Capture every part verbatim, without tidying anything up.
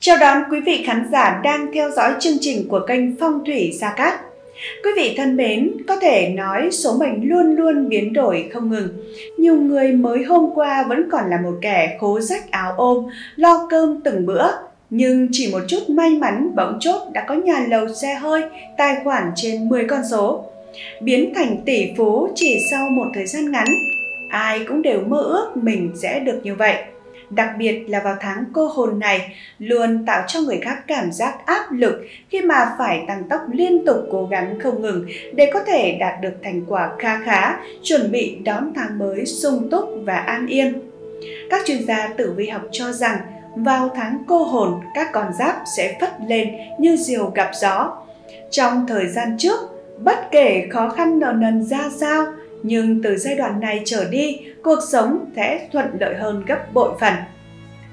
Chào đón quý vị khán giả đang theo dõi chương trình của kênh Phong Thủy Gia Cát. Quý vị thân mến, có thể nói số mệnh luôn luôn biến đổi không ngừng. Nhiều người mới hôm qua vẫn còn là một kẻ khố rách áo ôm, lo cơm từng bữa. Nhưng chỉ một chút may mắn bỗng chốt đã có nhà lầu xe hơi, tài khoản trên mười con số. Biến thành tỷ phú chỉ sau một thời gian ngắn, ai cũng đều mơ ước mình sẽ được như vậy. Đặc biệt là vào tháng cô hồn này, luôn tạo cho người khác cảm giác áp lực khi mà phải tăng tốc liên tục cố gắng không ngừng để có thể đạt được thành quả kha khá, chuẩn bị đón tháng mới sung túc và an yên. Các chuyên gia tử vi học cho rằng, vào tháng cô hồn, các con giáp sẽ phất lên như diều gặp gió. Trong thời gian trước, bất kể khó khăn nợ nần ra sao, nhưng từ giai đoạn này trở đi, cuộc sống sẽ thuận lợi hơn gấp bội phần.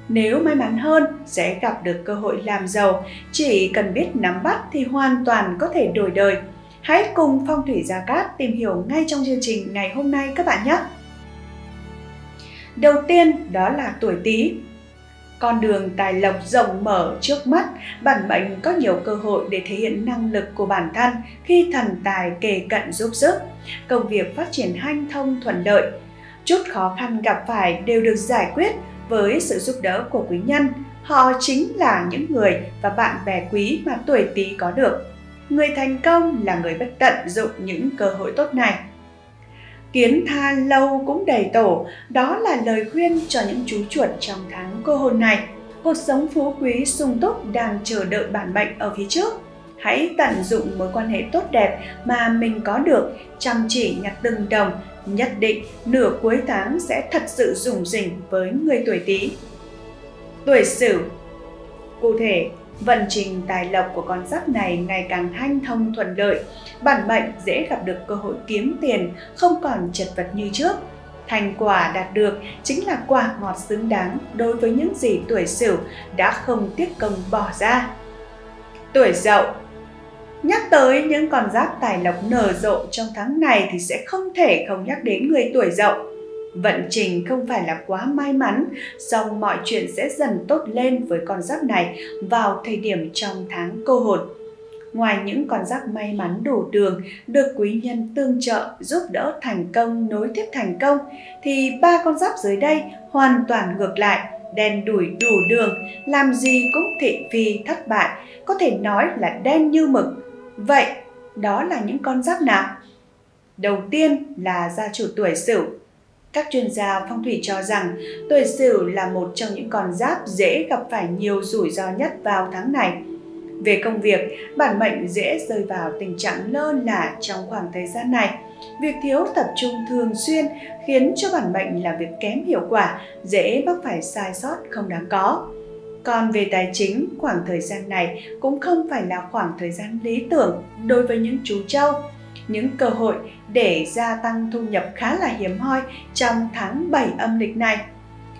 Nếu may mắn hơn, sẽ gặp được cơ hội làm giàu, chỉ cần biết nắm bắt thì hoàn toàn có thể đổi đời. Hãy cùng Phong Thủy Gia Cát tìm hiểu ngay trong chương trình ngày hôm nay các bạn nhé! Đầu tiên đó là tuổi Tý. Con đường tài lộc rộng mở trước mắt, bản mệnh có nhiều cơ hội để thể hiện năng lực của bản thân khi thần tài kề cận giúp sức. Công việc phát triển hanh thông thuận lợi. Chút khó khăn gặp phải đều được giải quyết với sự giúp đỡ của quý nhân. Họ chính là những người và bạn bè quý mà tuổi Tý có được. Người thành công là người biết tận dụng những cơ hội tốt này. Kiến tha lâu cũng đầy tổ, đó là lời khuyên cho những chú chuột trong tháng cô hồn này. Cuộc sống phú quý sung túc đang chờ đợi bản mệnh ở phía trước. Hãy tận dụng mối quan hệ tốt đẹp mà mình có được, chăm chỉ nhặt từng đồng, nhất định nửa cuối tháng sẽ thật sự rủng rỉnh với người tuổi Tý. Tuổi Sửu. Cụ thể, vận trình tài lộc của con giáp này ngày càng hanh thông thuận lợi, bản mệnh dễ gặp được cơ hội kiếm tiền, không còn chật vật như trước. Thành quả đạt được chính là quả ngọt xứng đáng đối với những gì tuổi Sửu đã không tiếc công bỏ ra. Tuổi Dậu. Nhắc tới những con giáp tài lộc nở rộ trong tháng này thì sẽ không thể không nhắc đến người tuổi Dậu. Vận trình không phải là quá may mắn, song mọi chuyện sẽ dần tốt lên với con giáp này vào thời điểm trong tháng cô hồn. Ngoài những con giáp may mắn đủ đường, được quý nhân tương trợ giúp đỡ thành công nối tiếp thành công, thì ba con giáp dưới đây hoàn toàn ngược lại, đen đủi đủ đường, làm gì cũng thị phi thất bại, có thể nói là đen như mực. Vậy, đó là những con giáp nào? Đầu tiên là gia chủ tuổi Sửu. Các chuyên gia phong thủy cho rằng tuổi Sửu là một trong những con giáp dễ gặp phải nhiều rủi ro nhất vào tháng này. Về công việc, bản mệnh dễ rơi vào tình trạng lơ là trong khoảng thời gian này. Việc thiếu tập trung thường xuyên khiến cho bản mệnh làm việc kém hiệu quả, dễ mắc phải sai sót không đáng có. Còn về tài chính, khoảng thời gian này cũng không phải là khoảng thời gian lý tưởng đối với những chú trâu. Những cơ hội để gia tăng thu nhập khá là hiếm hoi trong tháng bảy âm lịch này.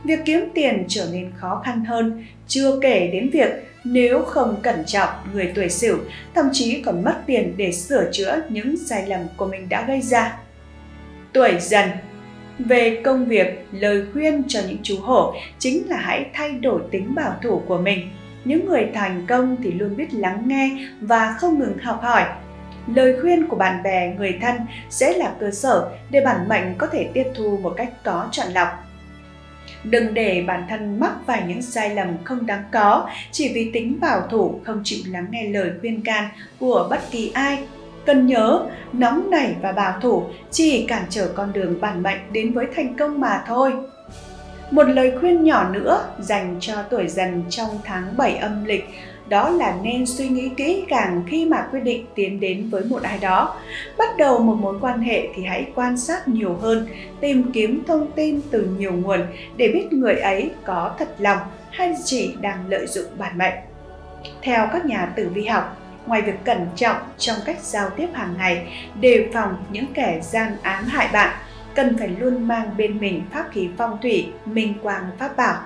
Việc kiếm tiền trở nên khó khăn hơn, chưa kể đến việc nếu không cẩn trọng, người tuổi Sửu thậm chí còn mất tiền để sửa chữa những sai lầm của mình đã gây ra. Tuổi Dần. Về công việc, lời khuyên cho những chú hổ chính là hãy thay đổi tính bảo thủ của mình. Những người thành công thì luôn biết lắng nghe và không ngừng học hỏi. Lời khuyên của bạn bè, người thân sẽ là cơ sở để bản mệnh có thể tiếp thu một cách có chọn lọc. Đừng để bản thân mắc phải những sai lầm không đáng có chỉ vì tính bảo thủ không chịu lắng nghe lời khuyên can của bất kỳ ai. Cần nhớ, nóng nảy và bảo thủ chỉ cản trở con đường bản mệnh đến với thành công mà thôi. Một lời khuyên nhỏ nữa dành cho tuổi Dần trong tháng bảy âm lịch, đó là nên suy nghĩ kỹ càng khi mà quyết định tiến đến với một ai đó. Bắt đầu một mối quan hệ thì hãy quan sát nhiều hơn, tìm kiếm thông tin từ nhiều nguồn để biết người ấy có thật lòng hay chỉ đang lợi dụng bản mệnh. Theo các nhà tử vi học, ngoài việc cẩn trọng trong cách giao tiếp hàng ngày, đề phòng những kẻ gian ám hại bạn, cần phải luôn mang bên mình pháp khí phong thủy, Minh Quang pháp bảo.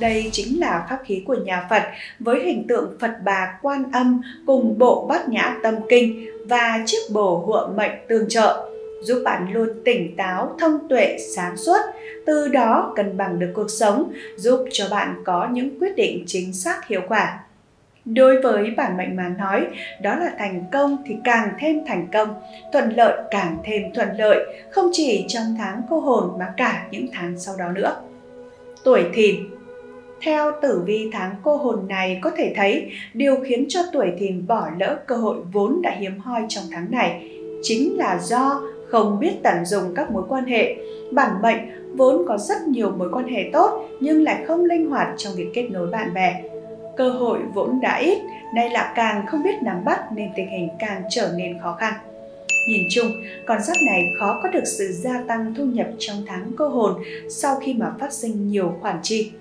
Đây chính là pháp khí của nhà Phật với hình tượng Phật bà Quan Âm cùng bộ Bát Nhã Tâm Kinh và chiếc bồ hộ mệnh tương trợ, giúp bạn luôn tỉnh táo, thông tuệ, sáng suốt, từ đó cân bằng được cuộc sống, giúp cho bạn có những quyết định chính xác hiệu quả. Đối với bản mệnh mà nói, đó là thành công thì càng thêm thành công, thuận lợi càng thêm thuận lợi, không chỉ trong tháng cô hồn mà cả những tháng sau đó nữa. Tuổi Thìn. Theo tử vi tháng cô hồn này có thể thấy, điều khiến cho tuổi Thìn bỏ lỡ cơ hội vốn đã hiếm hoi trong tháng này chính là do không biết tận dụng các mối quan hệ. Bản mệnh vốn có rất nhiều mối quan hệ tốt nhưng lại không linh hoạt trong việc kết nối bạn bè. Cơ hội vốn đã ít, nay lại càng không biết nắm bắt nên tình hình càng trở nên khó khăn. Nhìn chung, con giáp này khó có được sự gia tăng thu nhập trong tháng cô hồn sau khi mà phát sinh nhiều khoản chi.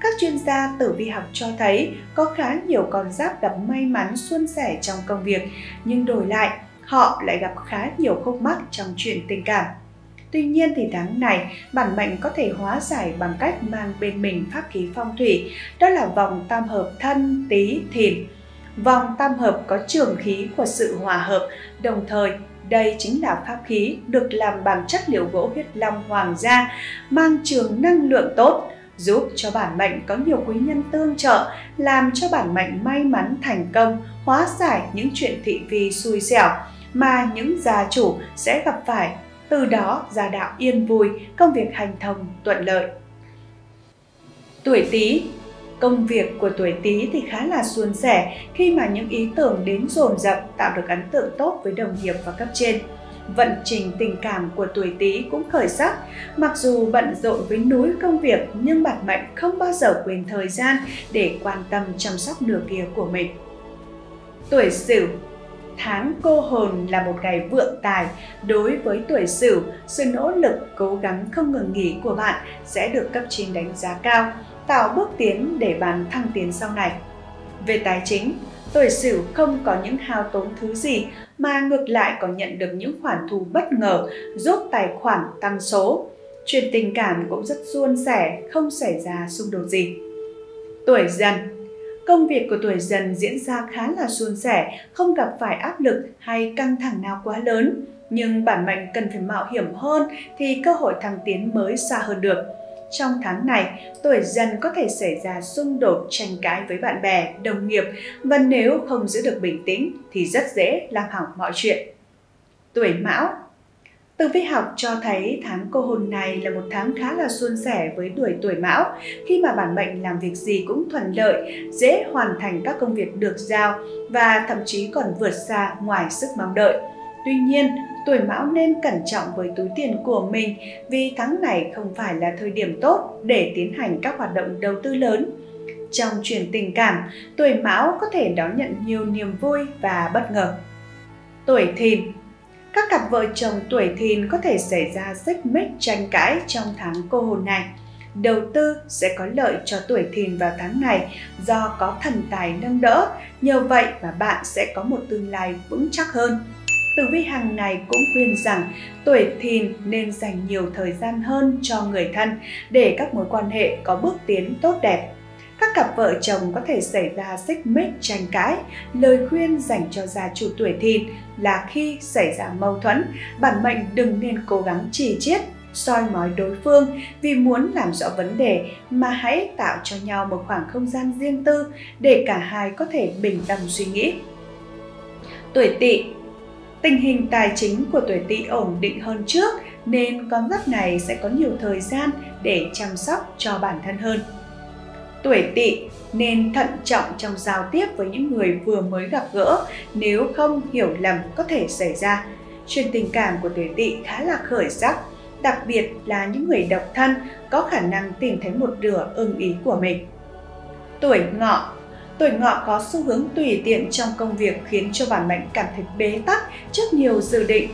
Các chuyên gia tử vi học cho thấy có khá nhiều con giáp gặp may mắn suôn sẻ trong công việc, nhưng đổi lại, họ lại gặp khá nhiều khúc mắc trong chuyện tình cảm. Tuy nhiên thì tháng này, bản mệnh có thể hóa giải bằng cách mang bên mình pháp khí phong thủy, đó là vòng tam hợp Thân, Tý, Thìn. Vòng tam hợp có trường khí của sự hòa hợp, đồng thời đây chính là pháp khí được làm bằng chất liệu gỗ huyết long hoàng gia, mang trường năng lượng tốt, giúp cho bản mệnh có nhiều quý nhân tương trợ, làm cho bản mệnh may mắn thành công, hóa giải những chuyện thị phi xui xẻo mà những gia chủ sẽ gặp phải. Từ đó gia đạo yên vui, công việc hành thông thuận lợi. Tuổi Tý. Công việc của tuổi Tý thì khá là suôn sẻ khi mà những ý tưởng đến dồn dập, tạo được ấn tượng tốt với đồng nghiệp và cấp trên. Vận trình tình cảm của tuổi Tý cũng khởi sắc, mặc dù bận rộn với núi công việc nhưng bản mệnh không bao giờ quên thời gian để quan tâm chăm sóc nửa kia của mình. Tuổi Sửu. Tháng cô hồn là một ngày vượng tài. Đối với tuổi Sửu, sự nỗ lực, cố gắng không ngừng nghỉ của bạn sẽ được cấp trên đánh giá cao, tạo bước tiến để bạn thăng tiến sau này. Về tài chính, tuổi Sửu không có những hao tốn thứ gì mà ngược lại còn nhận được những khoản thu bất ngờ, giúp tài khoản tăng số. Chuyện tình cảm cũng rất suôn sẻ, không xảy ra xung đột gì. Tuổi Dần. Công việc của tuổi Dần diễn ra khá là suôn sẻ, không gặp phải áp lực hay căng thẳng nào quá lớn. Nhưng bản mệnh cần phải mạo hiểm hơn thì cơ hội thăng tiến mới xa hơn được. Trong tháng này, tuổi Dần có thể xảy ra xung đột, tranh cãi với bạn bè, đồng nghiệp, và nếu không giữ được bình tĩnh thì rất dễ làm hỏng mọi chuyện. Tuổi Mão. Tử vi học cho thấy tháng cô hồn này là một tháng khá là suôn sẻ với tuổi tuổi Mão, khi mà bản mệnh làm việc gì cũng thuận lợi, dễ hoàn thành các công việc được giao và thậm chí còn vượt xa ngoài sức mong đợi. Tuy nhiên, tuổi Mão nên cẩn trọng với túi tiền của mình vì tháng này không phải là thời điểm tốt để tiến hành các hoạt động đầu tư lớn. Trong chuyện tình cảm, tuổi Mão có thể đón nhận nhiều niềm vui và bất ngờ. Tuổi Thìn. Các cặp vợ chồng tuổi Thìn có thể xảy ra xích mích, tranh cãi trong tháng cô hồn này. Đầu tư sẽ có lợi cho tuổi Thìn vào tháng này do có thần tài nâng đỡ, nhờ vậy mà bạn sẽ có một tương lai vững chắc hơn. Tử vi hàng ngày cũng khuyên rằng tuổi Thìn nên dành nhiều thời gian hơn cho người thân để các mối quan hệ có bước tiến tốt đẹp. Các cặp vợ chồng có thể xảy ra xích mích, tranh cãi. Lời khuyên dành cho gia chủ tuổi Thìn là khi xảy ra mâu thuẫn, bản mệnh đừng nên cố gắng chỉ trích, soi mói đối phương vì muốn làm rõ vấn đề, mà hãy tạo cho nhau một khoảng không gian riêng tư để cả hai có thể bình tâm suy nghĩ. Tuổi Tỵ. Tình hình tài chính của tuổi Tỵ ổn định hơn trước nên con giáp này sẽ có nhiều thời gian để chăm sóc cho bản thân hơn. Tuổi Tỵ nên thận trọng trong giao tiếp với những người vừa mới gặp gỡ, nếu không hiểu lầm có thể xảy ra. Chuyện tình cảm của tuổi Tỵ khá là khởi sắc, đặc biệt là những người độc thân có khả năng tìm thấy một nửa ưng ý của mình. Tuổi Ngọ. Tuổi Ngọ có xu hướng tùy tiện trong công việc khiến cho bản mệnh cảm thấy bế tắc trước nhiều dự định.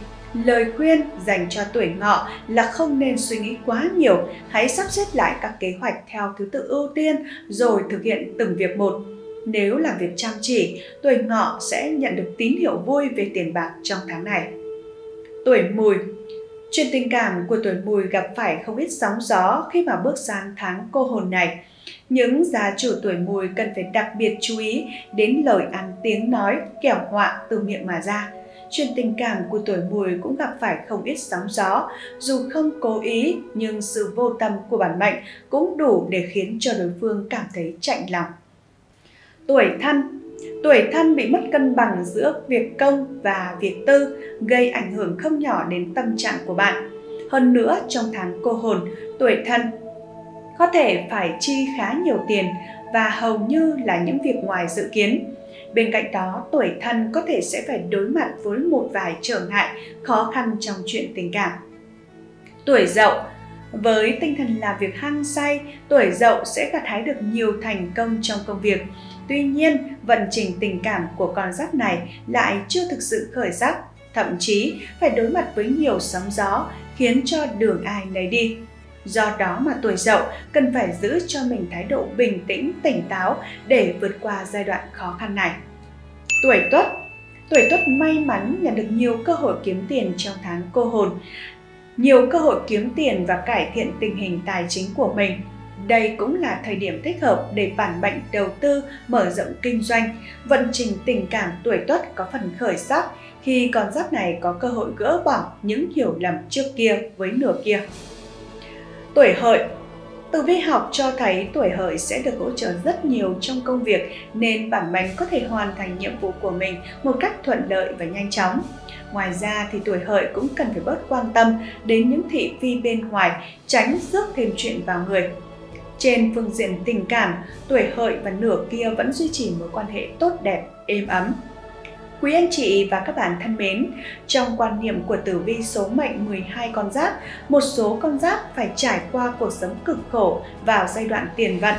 Lời khuyên dành cho tuổi Ngọ là không nên suy nghĩ quá nhiều, hãy sắp xếp lại các kế hoạch theo thứ tự ưu tiên rồi thực hiện từng việc một. Nếu làm việc chăm chỉ, tuổi Ngọ sẽ nhận được tín hiệu vui về tiền bạc trong tháng này. Tuổi Mùi. Chuyện tình cảm của tuổi Mùi gặp phải không ít sóng gió khi mà bước sang tháng cô hồn này. Những gia chủ tuổi Mùi cần phải đặc biệt chú ý đến lời ăn tiếng nói, kẻo họa từ miệng mà ra. Chuyện tình cảm của tuổi Mùi cũng gặp phải không ít sóng gió, dù không cố ý nhưng sự vô tâm của bản mệnh cũng đủ để khiến cho đối phương cảm thấy chạnh lòng. Tuổi Thân. Tuổi Thân bị mất cân bằng giữa việc công và việc tư, gây ảnh hưởng không nhỏ đến tâm trạng của bạn. Hơn nữa, trong tháng cô hồn, tuổi Thân có thể phải chi khá nhiều tiền và hầu như là những việc ngoài dự kiến. Bên cạnh đó, tuổi Thân có thể sẽ phải đối mặt với một vài trở ngại, khó khăn trong chuyện tình cảm. Tuổi Dậu. Với tinh thần làm việc hăng say, tuổi Dậu sẽ gặt hái được nhiều thành công trong công việc. Tuy nhiên, vận trình tình cảm của con giáp này lại chưa thực sự khởi sắc, thậm chí phải đối mặt với nhiều sóng gió khiến cho đường ai nấy đi. Do đó mà tuổi Dậu cần phải giữ cho mình thái độ bình tĩnh, tỉnh táo để vượt qua giai đoạn khó khăn này. Tuổi Tuất. Tuổi Tuất may mắn nhận được nhiều cơ hội kiếm tiền trong tháng cô hồn, nhiều cơ hội kiếm tiền và cải thiện tình hình tài chính của mình. Đây cũng là thời điểm thích hợp để bản mệnh đầu tư, mở rộng kinh doanh. Vận trình tình cảm tuổi Tuất có phần khởi sắc khi con giáp này có cơ hội gỡ bỏ những hiểu lầm trước kia với nửa kia. Tuổi Hợi. Tử vi học cho thấy tuổi Hợi sẽ được hỗ trợ rất nhiều trong công việc nên bản mệnh có thể hoàn thành nhiệm vụ của mình một cách thuận lợi và nhanh chóng. Ngoài ra thì tuổi Hợi cũng cần phải bớt quan tâm đến những thị phi bên ngoài, tránh rước thêm chuyện vào người. Trên phương diện tình cảm, tuổi Hợi và nửa kia vẫn duy trì mối quan hệ tốt đẹp, êm ấm. Quý anh chị và các bạn thân mến, trong quan niệm của tử vi số mệnh mười hai con giáp, một số con giáp phải trải qua cuộc sống cực khổ vào giai đoạn tiền vận.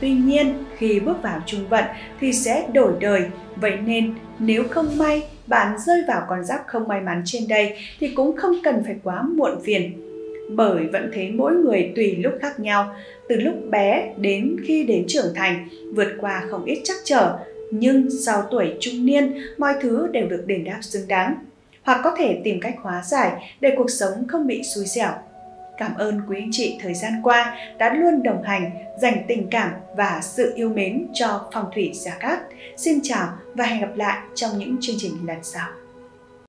Tuy nhiên, khi bước vào trung vận thì sẽ đổi đời. Vậy nên, nếu không may bạn rơi vào con giáp không may mắn trên đây thì cũng không cần phải quá muộn phiền. Bởi vẫn thế mỗi người tùy lúc khác nhau, từ lúc bé đến khi đến trưởng thành, vượt qua không ít trắc trở. Nhưng sau tuổi trung niên, mọi thứ đều được đền đáp xứng đáng, hoặc có thể tìm cách hóa giải để cuộc sống không bị xui xẻo. Cảm ơn quý anh chị thời gian qua đã luôn đồng hành, dành tình cảm và sự yêu mến cho Phong Thủy Gia Cát. Xin chào và hẹn gặp lại trong những chương trình lần sau.